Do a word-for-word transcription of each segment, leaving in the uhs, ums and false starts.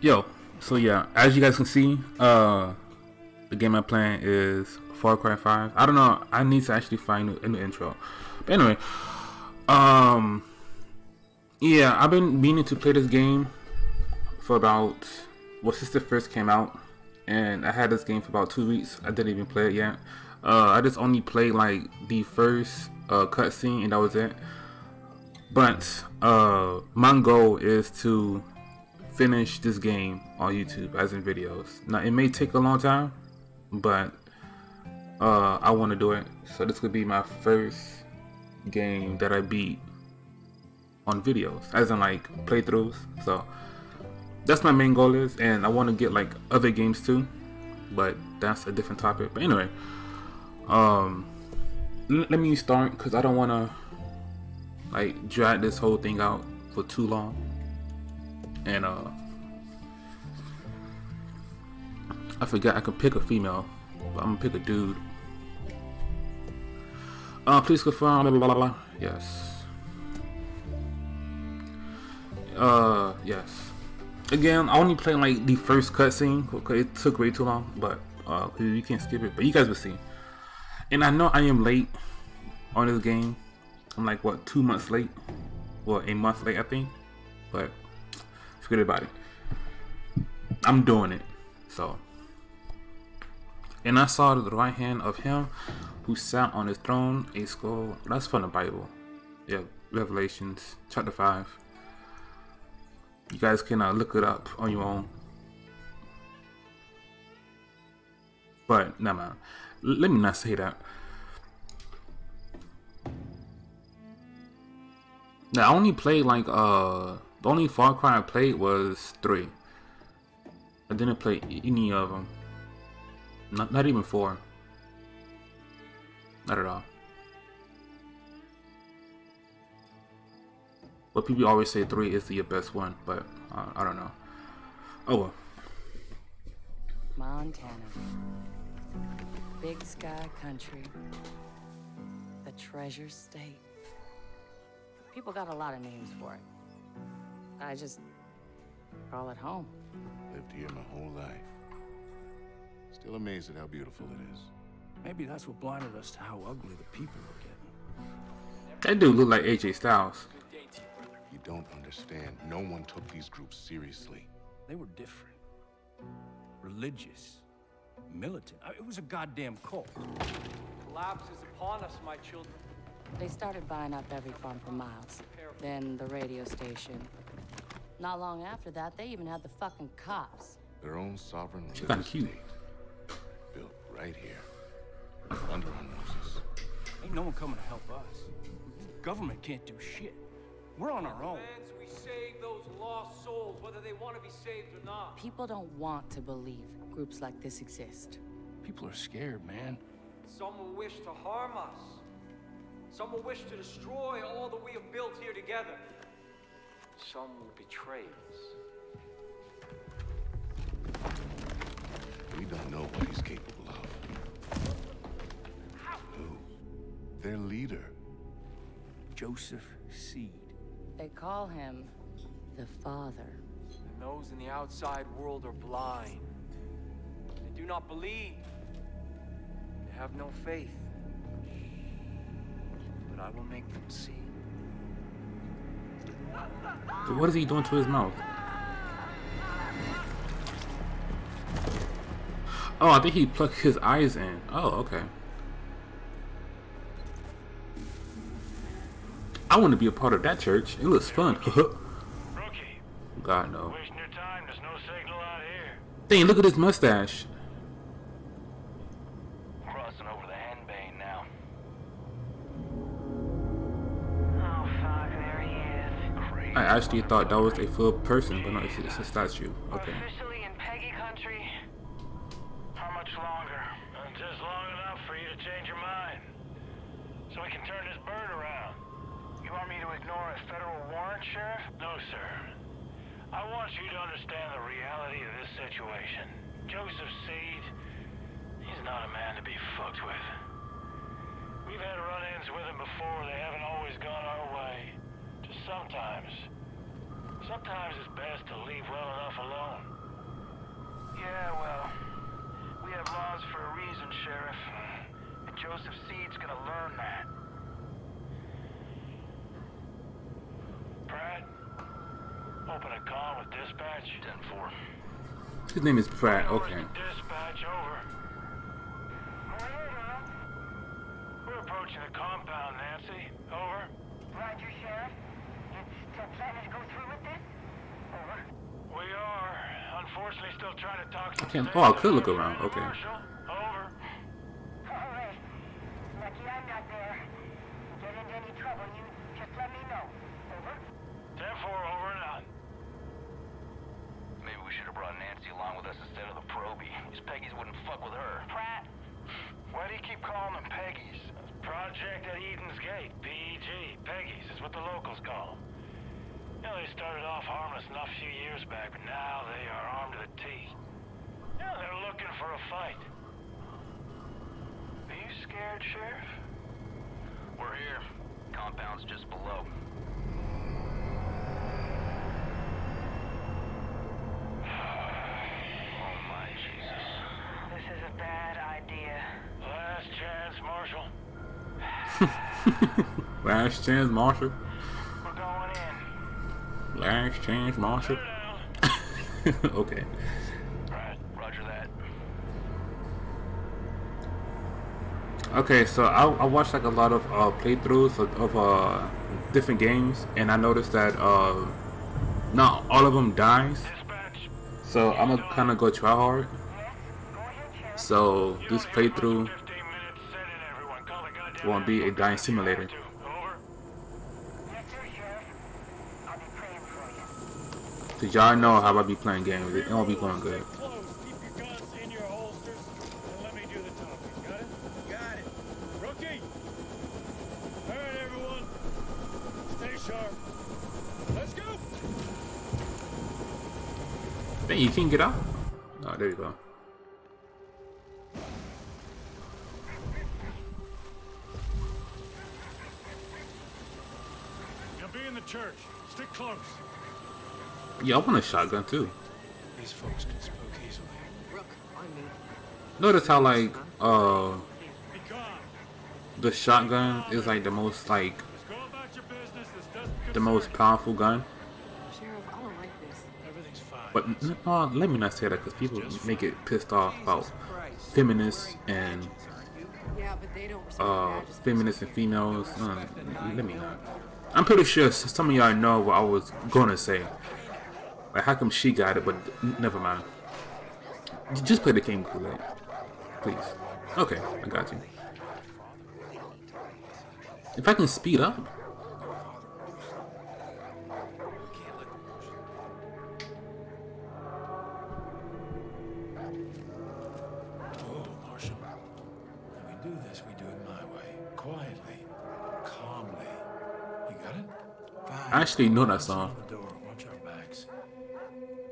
Yo, so yeah, as you guys can see, uh, the game I'm playing is Far Cry five. I don't know, I need to actually find a new intro. But anyway, um, yeah, I've been meaning to play this game for about, well, since it first came out. And I had this game for about two weeks. I didn't even play it yet. Uh, I just only played like the first uh, cutscene and that was it. But uh, my goal is to finish this game on YouTube as in videos. Now it may take a long time, but uh, I want to do it. So this could be my first game that I beat on videos, as in like playthroughs. So that's my main goal is, and I want to get like other games too, but that's a different topic. But anyway, um, let me start because I don't want to like drag this whole thing out for too long. And uh, I forgot I could pick a female, but I'm gonna pick a dude. Uh, please confirm. Blah, blah, blah, blah. Yes. Uh, yes. Again, I only played like the first cutscene because it took way too long, but uh, you can't skip it. But you guys will see. And I know I am late on this game. I'm like what, two months late? Well, a month late, I think. But forget about it. I'm doing it. So. And I saw to the right hand of him who sat on his throne a scroll. That's from the Bible. Yeah, Revelations chapter five. You guys can uh, look it up on your own. But, nah, man. Let me not say that. Now, I only played, like, uh... the only Far Cry I played was three. I didn't play any of them. Not, not even four. Not at all. But people always say three is the best one, but uh, I don't know. Oh well. Montana. Big sky country. The treasure state. People got a lot of names for it. I just call it home. Lived here my whole life. Still amazed at how beautiful it is. Maybe that's what blinded us to how ugly the people are getting. That dude look like A J Styles. You don't understand. No one took these groups seriously. They were different. Religious. Militant. It was a goddamn cult. Collapse is upon us, my children. They started buying up every farm for miles. Then the radio station. Not long after that, they even had the fucking cops. Their own sovereign religious state. Built right here. Under our noses. Ain't no one coming to help us. The government can't do shit. We're on our own. We save those lost souls, whether they want to be saved or not. People don't want to believe groups like this exist. People are scared, man. Some will wish to harm us. Some will wish to destroy all that we have built here together. Some will betray us. We don't know what he's capable of. How? Who? Their leader. Joseph Seed. They call him the Father. And those in the outside world are blind. They do not believe. They have no faith. But I will make them see. So what is he doing to his mouth? Oh, I think he plucked his eyes in. Oh, okay. I want to be a part of that church. It looks fun. Rookie. God no. Wasting your time. There's no signal out here. Dang, look at his mustache. Crossing over the handbane now. Oh fuck, there he is. Crazy. I actually thought that was a full person, but no, it's, it's a statue. Okay. We're officially in Peggy country. How much longer? Uh, just long enough for you to change your mind, so we can turn this bird around. You want me to ignore a federal warrant, Sheriff? No, sir. I want you to understand the reality of this situation. Joseph Seed, he's not a man to be fucked with. We've had run-ins with him before. They haven't always gone our way. Just sometimes. Sometimes it's best to leave well enough alone. open a call with dispatch. ten four. His name is Pratt, okay. Dispatch, over. We're approaching the compound, Nancy. Over. Roger, Sheriff. It's still planning to go through with this? Over. We are. Unfortunately, still trying to talk to the station. Oh, I could look around. Okay. Over. All right. Lucky I'm not there. If you get into any trouble, you just let me know. Over. ten four, over and out. Maybe we should have brought Nancy along with us instead of the Probie. These Peggy's wouldn't fuck with her. Pratt, why do you keep calling them Peggy's? Project at Eden's Gate, P E G. Peggy's is what the locals call them. You know, they started off harmless enough a few years back, but now they are armed to the teeth. You know, they're looking for a fight. Are you scared, Sheriff? We're here. Compound's just below. Last chance, Marshal. We're going in. Last chance, Marshal. Okay. Right, roger that. Okay, so I, I watched like a lot of uh, playthroughs of, of uh, different games, and I noticed that uh, not all of them dies. So I'm gonna kind of go try hard. So this playthrough won't be a dying simulator. Cause y'all know how I be playing games. It won't be going good. Then you can get out. Oh, there you go. Church, stick close. Yeah, I want a shotgun too. These folks can smoke easily. Rook, I mean. Notice how like uh the shotgun is like the most like the most powerful gun. Sheriff, I don't like this. Everything's fine. But no, no, let me not say that because people make it pissed off about feminists and uh feminists and females. Uh, let me not. I'm pretty sure some of y'all know what I was gonna say. Like, how come she got it, but never mind. Just play the game, Kool-Aid. Please. Okay, I got you. If I can speed up. I actually know that song. Watch our backs.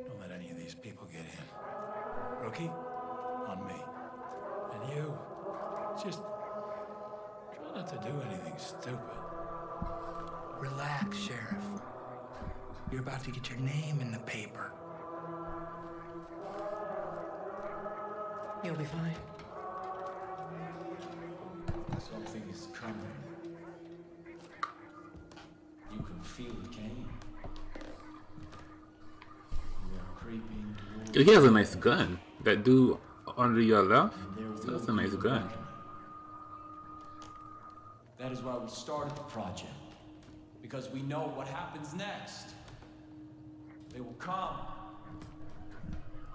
Don't let any of these people get in. Rookie, on me. And you, just try not to do anything stupid. Relax, Sheriff. You're about to get your name in the paper. You'll be fine. Something is coming. You can feel the game. We are creeping towards. Yo, he has a nice gun. That dude under your left, that's a nice gun. That is why we started the project. Because we know what happens next. They will come.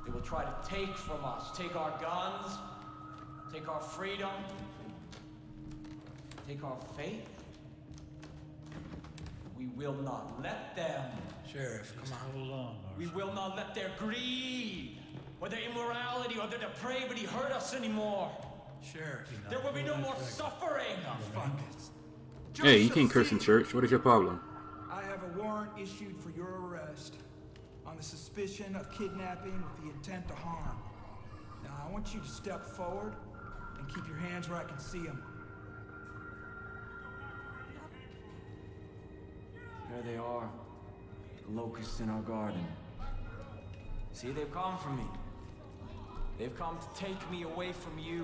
They will try to take from us. Take our guns. Take our freedom. Take our faith. We will not let them. Sheriff, come on. Hold on, we will not let their greed, or their immorality, or their depravity hurt us anymore. Sheriff, there will be no more suffering. Hey, you can't curse in church. What is your problem? I have a warrant issued for your arrest on the suspicion of kidnapping with the intent to harm. Now, I want you to step forward and keep your hands where I can see them. There they are, the locusts in our garden. See, they've come for me. They've come to take me away from you.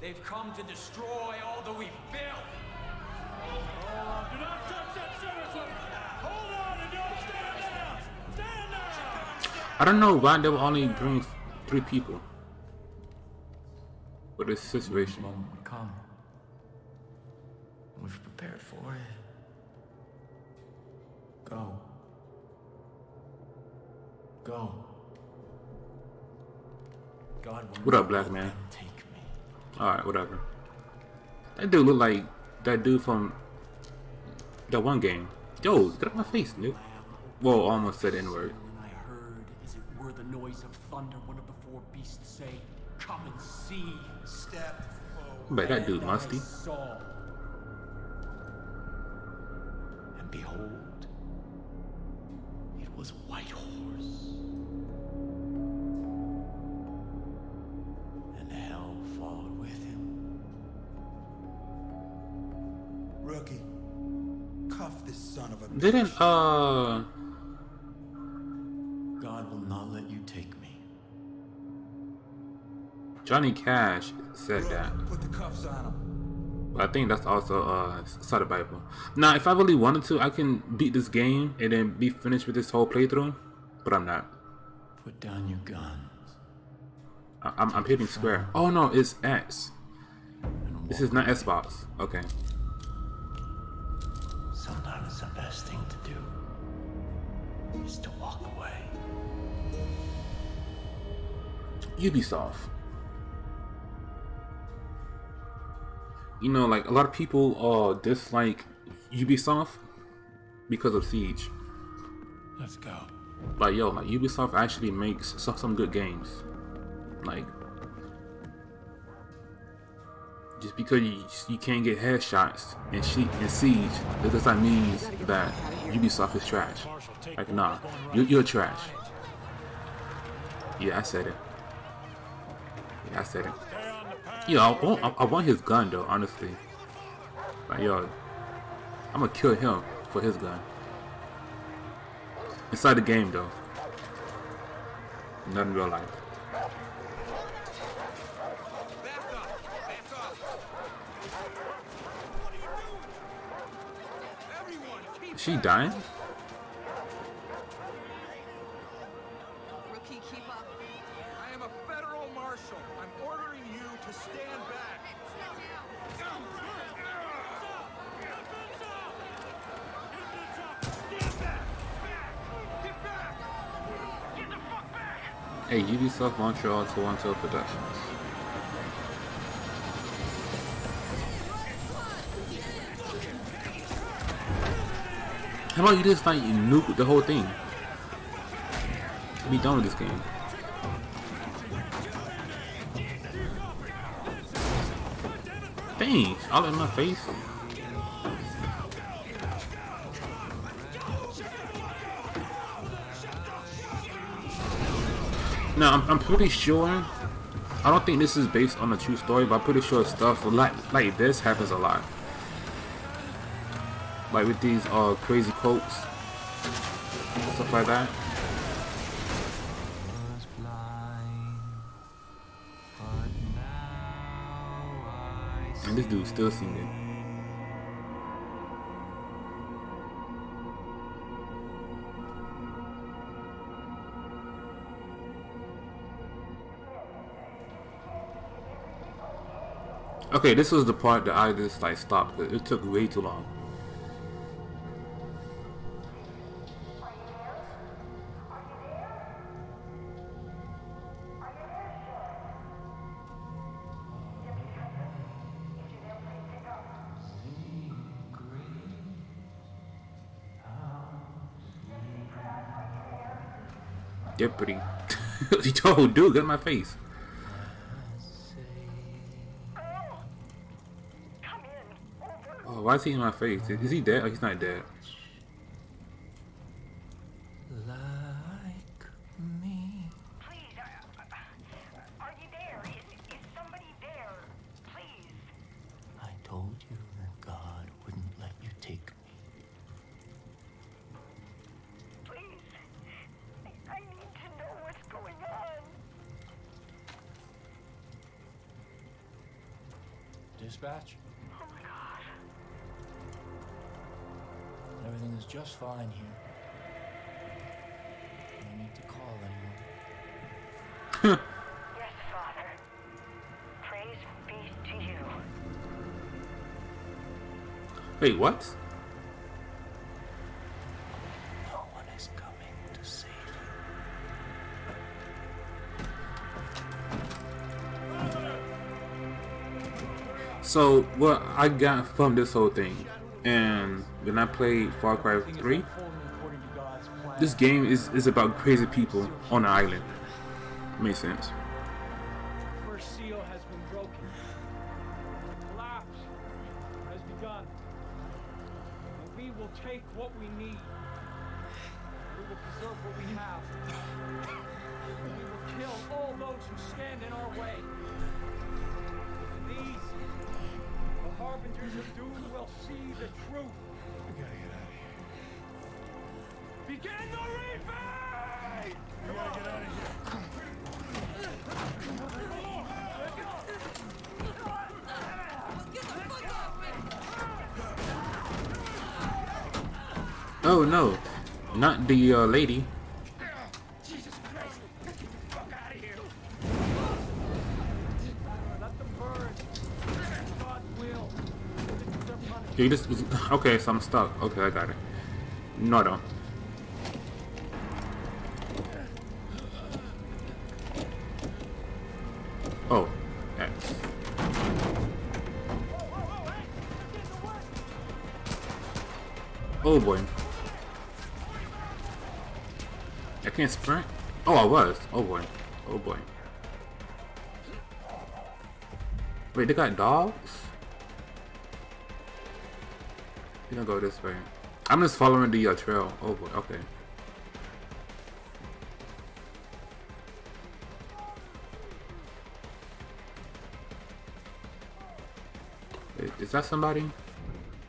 They've come to destroy all that we've built. Oh, do not touch that service! Hold on and don't stand down! I don't know why they will only bring three people for this situation. Come. We've prepared for it. Go. Go. God, what up, black man? Take me. Alright, whatever. That dude look like that dude from that one game. Yo, get out my face, dude. Whoa, almost said N-word. I heard as it were the noise of thunder, one of the four beasts say, "Come and see." Step forward. That dude musty. And behold, it was a white horse. And hell followed with him. Rookie, cuff this son of a bitch. Didn't uh God will not let you take me. Johnny Cash said Rookie, that. Put the cuffs on him. I think that's also uh side of Bible. Now, if I really wanted to, I can beat this game and then be finished with this whole playthrough, but I'm not. Put down your guns. I I'm, I'm hitting square. Oh no, it's X. This is not Xbox. Okay. Sometimes the best thing to do is to walk away. Ubisoft. You know, like a lot of people uh, dislike Ubisoft because of Siege. Let's go. Like yo, like Ubisoft actually makes some, some good games. Like just because you, you can't get headshots and she and Siege, it does not mean that Ubisoft is trash. Like nah, you, you're trash. Yeah, I said it. Yeah, I said it. Yo, I want, I want his gun though, honestly. Like, yo, I'm gonna kill him for his gun. Inside the game though. Not in real life. Is she dying? Hey, Ubisoft Montreal Toronto Productions. How about you just like nuke the whole thing? Be done with this game. Dang, all in my face. Now, I'm, I'm pretty sure, I don't think this is based on a true story, but I'm pretty sure stuff like, like this happens a lot. Like with these uh, crazy quotes, stuff like that. And this dude's still singing. Okay, this was the part that I just like stopped because it took way too long. Deputy. Yo, dude, get in my face. Why is he in my face? Is he dead? Oh, he's not dead. Like me. Please, uh, are you there? Is, is somebody there? Please. I told you that God wouldn't let you take me. Please, I, I need to know what's going on. Dispatch. Everything is just fine here. No need to call anyone. Yes, Father. Praise be to you. Wait, what? No one is coming to save you. So, what I got from this whole thing, and when I played Far Cry three, this game is, is about crazy people on an island. Makes sense. The first seal has been broken. Collapse has begun. And we will take what we need. We will preserve what we have. And we will kill all those who stand in our way. And these, the harbingers of doom, will see the truth. We gotta get out of here. Begin the reaping! We gotta get out of here. Oh no, not the uh, lady. Jesus Christ, get the fuck out of here. Let them burn. God will. Okay, this was okay, so I'm stuck. Okay, I got it. No, no. Oh, X. Oh boy. I can't sprint? Oh, I was. Oh boy. Oh boy. Wait, they got dogs? We're gonna go this way. I'm just following the uh, trail. Oh boy, okay. Is that somebody?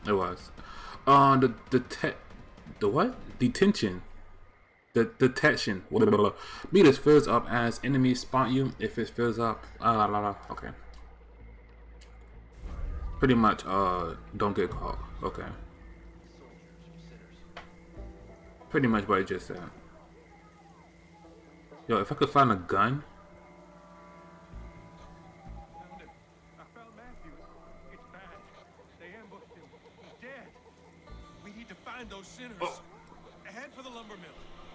It was. Uh, the the te the what? Detention. The detection. Blah, blah, blah. Meters fills up as enemies spawn you. If it fills up, ah, la, la, la. Okay. Pretty much. Uh, don't get caught. Okay. Pretty much what I just said. Yo, if I could find a gun. Oh.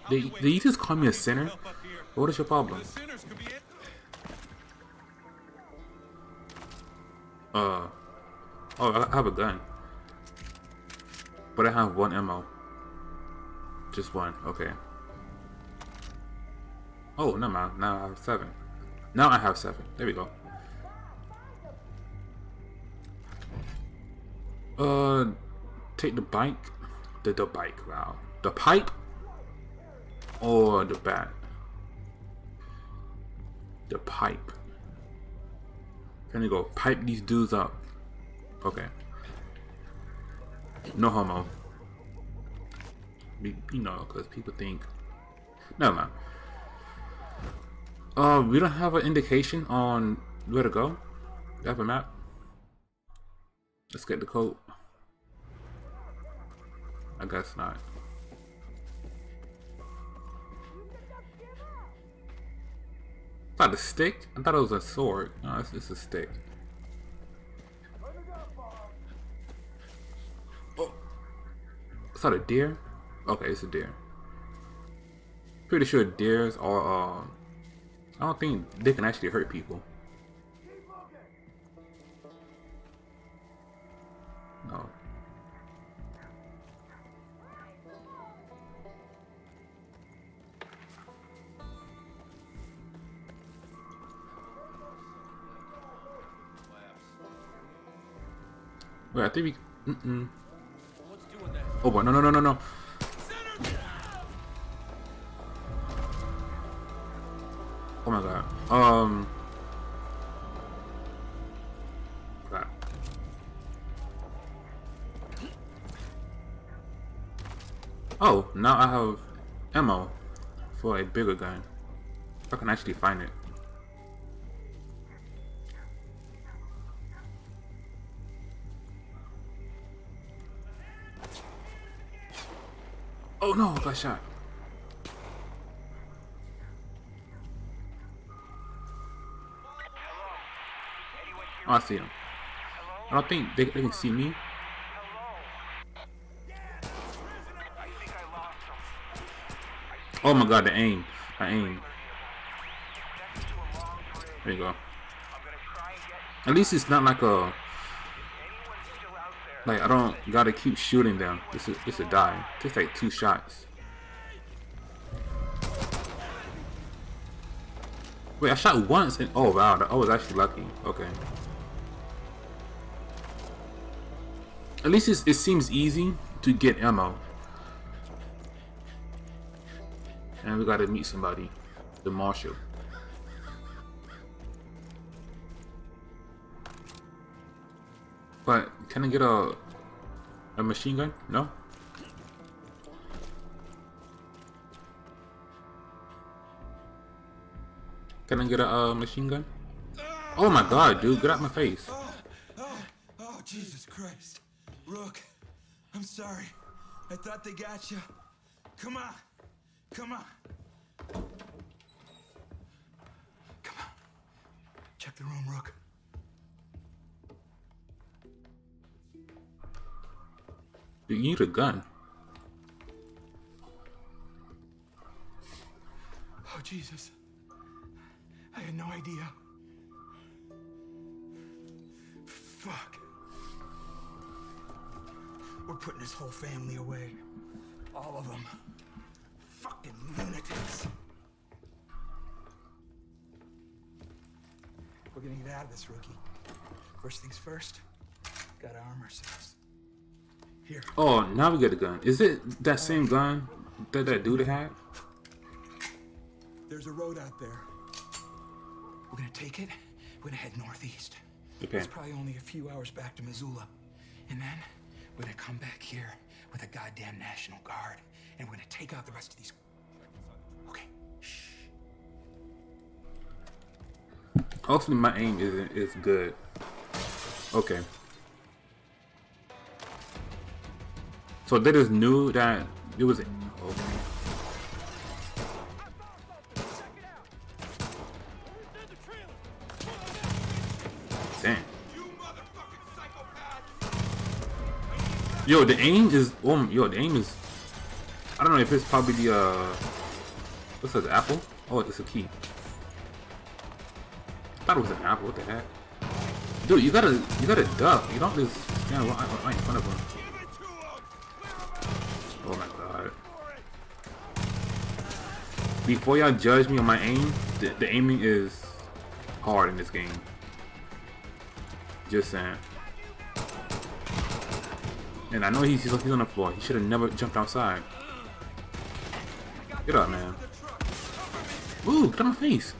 Did, did you just call me a sinner? What is your problem? Uh, oh, I have a gun. But I have one ammo. Just one, okay. Oh, never mind. Now I have seven. Now I have seven. There we go. Uh, take the bike. The, the bike, wow. The pipe or the bat? The pipe. Can you go pipe these dudes up? Okay. No homo. You know, because people think. Never mind. Uh, we don't have an indication on where to go. We have a map. Let's get the code. I guess not. Is that a stick? I thought it was a sword. No, it's just a stick. Oh. Is that a deer? Okay, it's a deer. Pretty sure deers are, uh, I don't think they can actually hurt people. No. Wait, I think we. Mm-mm. Oh boy! No! No! No! No! No! Oh my god. Um. God. Oh, now I have ammo for a bigger gun. I can actually find it. Oh no, I got shot. Oh, I see him. I don't think they, they can see me. Oh my god, the aim. I aim. There you go. At least it's not like a... Like, I don't gotta keep shooting them. This is this a die. Takes like two shots. Wait, I shot once and... Oh wow, I was actually lucky. Okay. At least it's, it seems easy to get ammo. And we gotta meet somebody. The marshal. But can I get a a machine gun? No? Can I get a uh, machine gun? Oh my god, dude, get out my face. Oh, oh, oh Jesus Christ. Rook, I'm sorry. I thought they got you. Come on. Come on. Come on. Check the room, Rook. You need a gun. Oh, Jesus. I had no idea. Fuck. We're putting his whole family away. All of them. Fucking lunatics. We're gonna get out of this, rookie. First things first, gotta arm ourselves. Here. Oh, now we get a gun. Is it that same gun that that dude had? There's a road out there. We're gonna take it. We're gonna head northeast. Okay. It's probably only a few hours back to Missoula, and then we're gonna come back here with a goddamn National Guard, and we're gonna take out the rest of these. Okay. Shh. Hopefully, my aim isn't is good. Okay. So they just knew that it was. Oh. Damn. Yo, the aim is. Oh, yo, the aim is. I don't know if it's probably the. Uh, what's this? Apple? Oh, it's a key. I thought it was an apple. What the heck? Dude, you gotta, you gotta duck. You don't just stand right, right in front of him. Oh my god. Before y'all judge me on my aim, the, the aiming is hard in this game. Just saying. And I know he's, he's on the floor. He should have never jumped outside. Get up, man. Ooh, get on my face.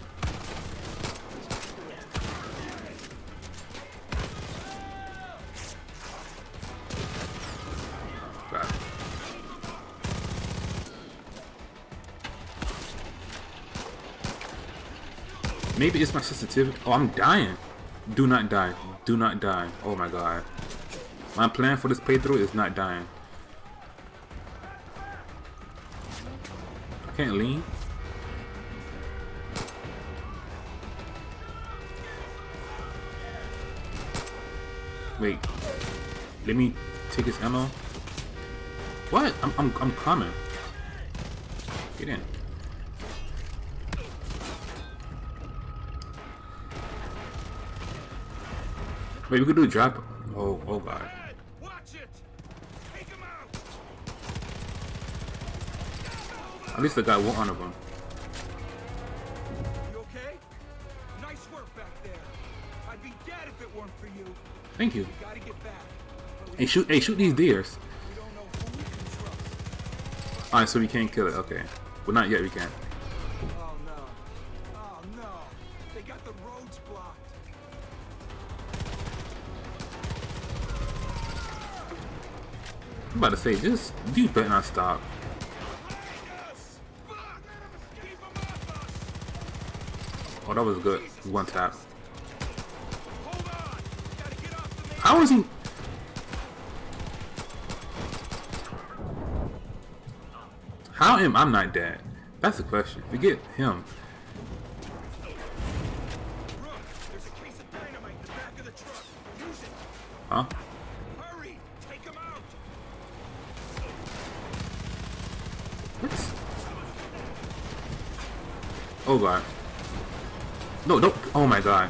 Maybe it's my sensitivity. Oh, I'm dying. Do not die. Do not die. Oh my god. My plan for this playthrough is not dying. I can't lean. Wait. Let me take his ammo. What? I'm I'm I'm coming. Get in. Wait, we could do a drop. Oh, oh god. Watch it. Take him out. At least I got one of them. You okay? Nice work back there. I'd be dead if it weren't for you. Thank you. We gotta get back. Hey, shoot, hey, shoot these deers. We don't know who we can trust. Alright, so we can't kill it. Okay. Well, not yet. We can't. Oh no. Oh no. They got the roads blocked. I'm about to say, just you better not stop. Oh, that was good. One tap. How is he? How am I not dead? That's the question. Forget him. Huh? Hurry, take him out. Oops. Oh god. No, no. Oh my god.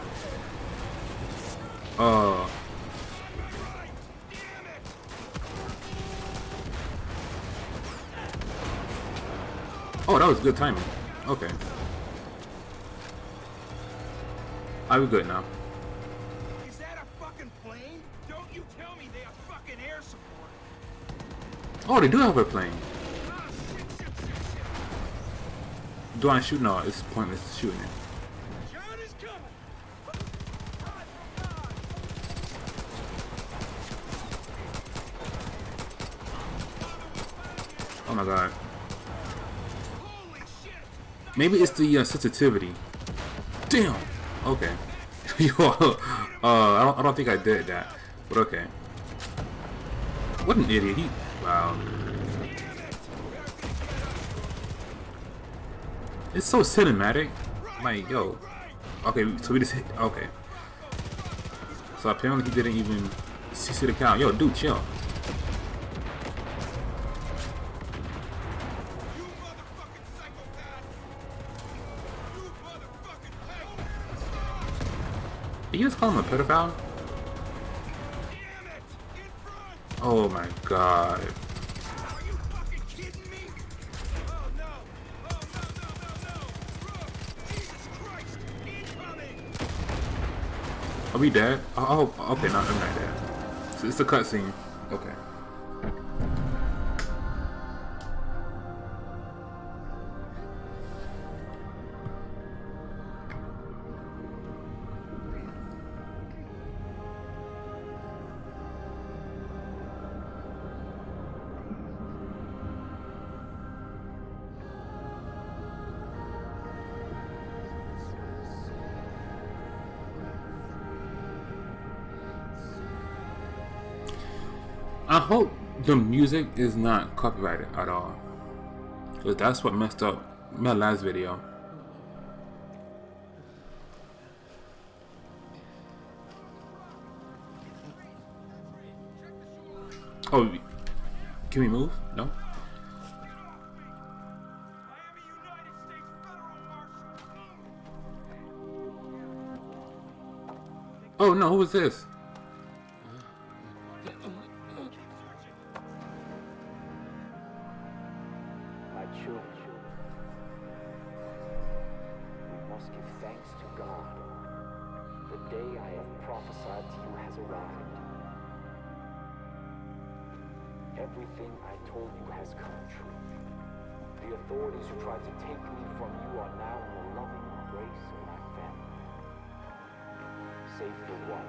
Oh. Oh, that was good timing. Okay. I'm good now. Is that a fucking plane? Don't you tell me they have fucking air support. Oh, they do have a plane. Oh, shit, shit, shit, shit. Do I shoot? No, it's pointless shooting it. John is coming. Oh my god. Holy shit. Maybe it's the uh, sensitivity. Damn. Okay. Yo, uh, I don't, I don't think I did that, but okay. What an idiot! He, wow. It's so cinematic. Like, yo. Okay, so we just hit. Okay. So apparently he didn't even see the count. Yo, dude, chill. Did you just call him a pedophile? Oh my god. Are you fucking kidding me? Oh no. Oh no no no no. Bro, Jesus Christ. Incoming. Are we dead? Oh, oh okay, no, I'm not dead. So it's a cutscene. Okay. I hope the music is not copyrighted at all, because that's what messed up my last video. Oh, can we move? No? Oh no, who was this? Everything I told you has come true. The authorities who tried to take me from you are now in the loving embrace of my family. Save for one.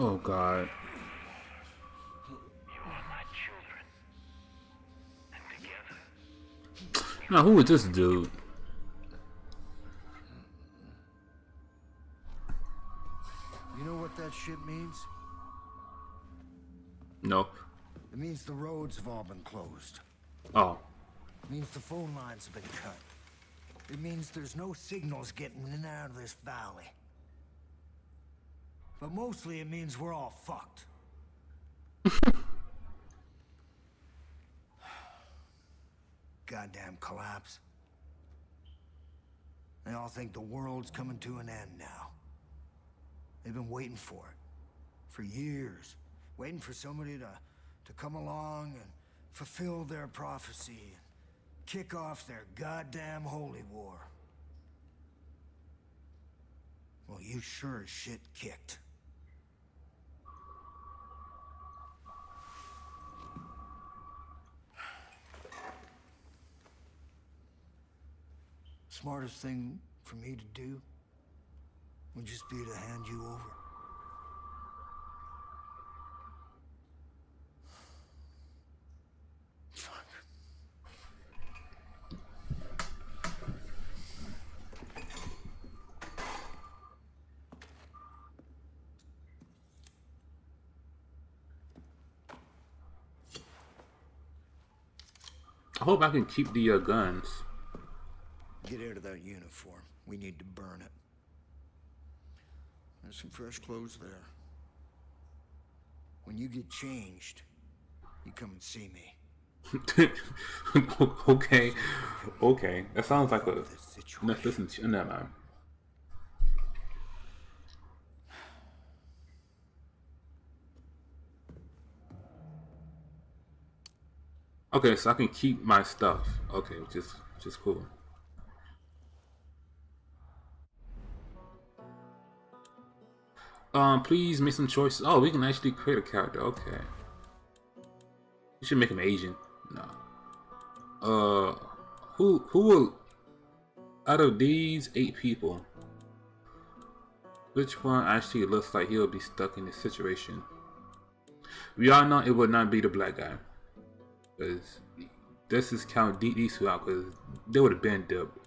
Oh God. You are my children. And together. Now who is this dude? You know what that shit means? No. It means the roads have all been closed. Oh. It means the phone lines have been cut. It means there's no signals getting in and out of this valley. But mostly it means we're all fucked. Goddamn collapse. They all think the world's coming to an end now. They've been waiting for it. For years. Waiting for somebody to, to come along and fulfill their prophecy. And kick off their goddamn holy war. Well, you sure as shit kicked. Smartest thing for me to do would just be to hand you over. hope I can keep the uh, guns. Get out of that uniform. We need to burn it. There's some fresh clothes there. When you get changed, you come and see me. okay, okay. That sounds like a. Let's listen to you. No, man. Okay, so I can keep my stuff. Okay, which is which is cool. Um, please make some choices. Oh, we can actually create a character. Okay. We should make him Asian. No. Uh, who who will out of these eight people? Which one actually looks like he'll be stuck in this situation? We all know it would not be the black guy, because this is count these two out, because they would have been dubbed.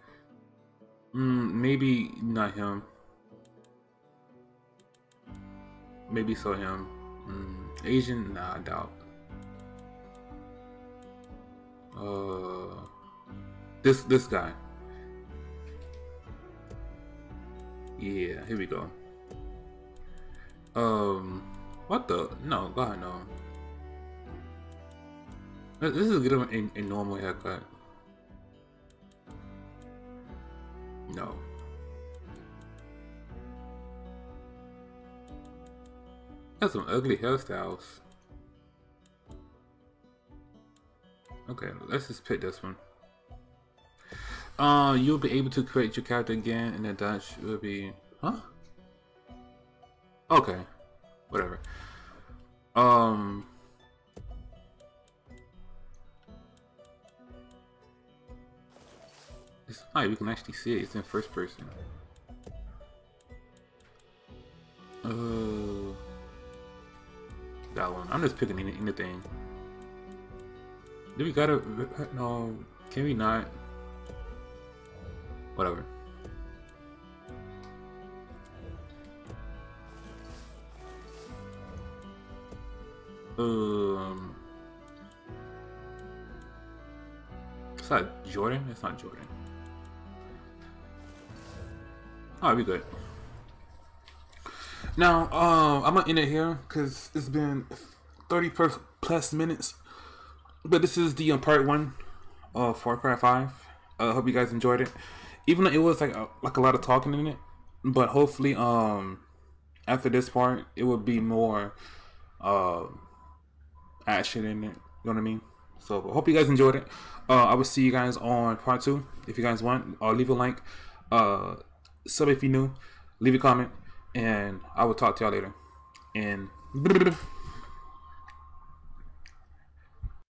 Mm, maybe not him. Maybe so him. Mm, Asian? Nah, I doubt. Uh, this this guy. Yeah, here we go. Um, what the? No, God no. This is good of a, a normal haircut. No. That's some ugly hairstyles. Okay, let's just pick this one. Uh, you'll be able to create your character again, and the dash will be... Huh? Okay. Whatever. Um... It's high, we can actually see it. It's in first person. Uh... That one. I'm just picking anything. Do we gotta... No, can we not? Whatever. Um... It's not Jordan? It's not Jordan. Alright, we good. Now, um, I'm gonna end it here, because it's been thirty plus minutes. But this is the um, part one of Far Cry five. I uh, hope you guys enjoyed it. Even though it was like a, like a lot of talking in it, but hopefully um after this part it will be more uh, action in it. You know what I mean? So I hope you guys enjoyed it. Uh, I will see you guys on part two. If you guys want, uh, leave a like, uh, sub if you're new, leave a comment, and I will talk to y'all later. And.